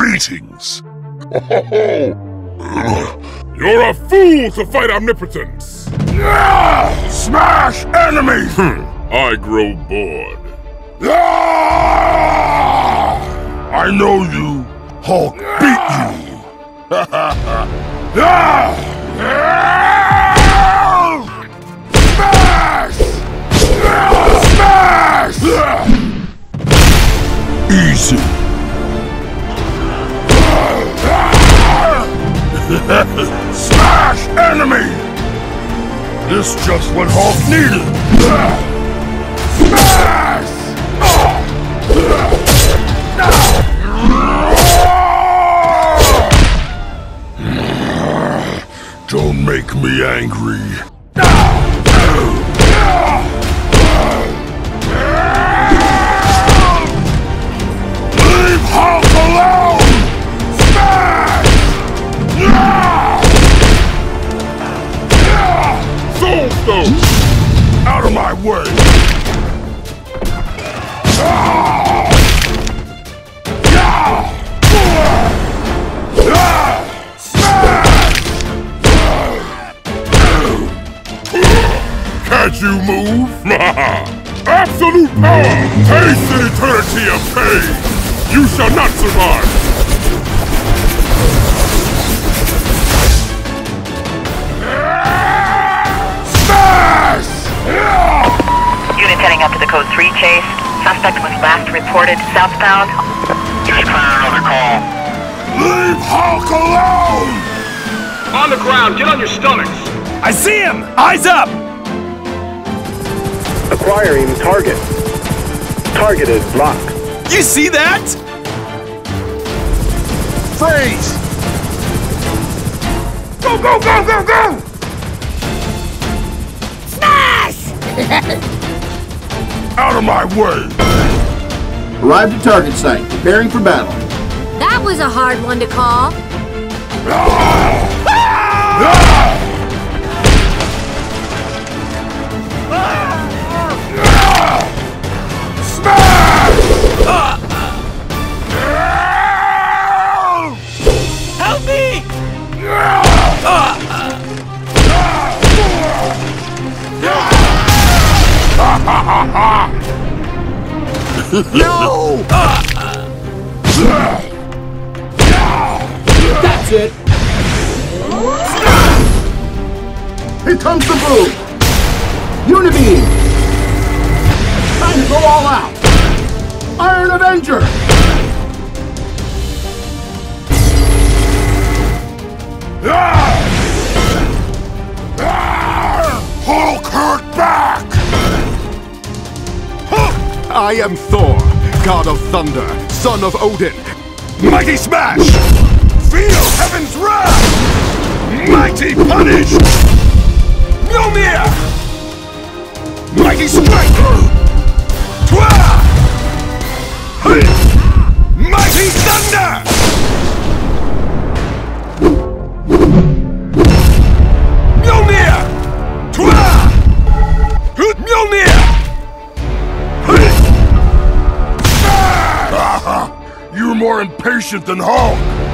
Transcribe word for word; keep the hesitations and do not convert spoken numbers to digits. Greetings. You're a fool to fight omnipotence. Yeah! Smash enemies! Hm. I grow bored. Ah! I know you. Hulk ah! beat you. ah! Ah! Smash! Ah! Smash! Ah! Easy. Ah! Smash enemy! This just what Hulk needed! Smash! Don't make me angry. Leave Hulk alone! Smash! Out of my way! Can't you move? Absolute power! Taste an eternity of pain! You shall not survive! Unit heading up to the code three chase. Suspect was last reported southbound. Just clear another call. Leave Hulk alone! On the ground, get on your stomachs. I see him! Eyes up! Acquiring target. Targeted block. You see that? Freeze! Go, go, go, go, go! Smash! Out of my way! Arrived at target site, preparing for battle. That was a hard one to call. Ah! Ah! Ah! Ah! Smash! Ah! Help me! Ah! No! That's it! Here comes the boom! Unibeam! Time to go all out! Iron Avenger! Hulk hurt back! I am Thor, god of thunder, son of Odin. Mighty smash! Feel heaven's wrath! Mighty punish! Mjolnir! Mighty strike! Twa! Mighty thunder! Mjolnir! Twa! Mjolnir! You're more impatient than Hulk!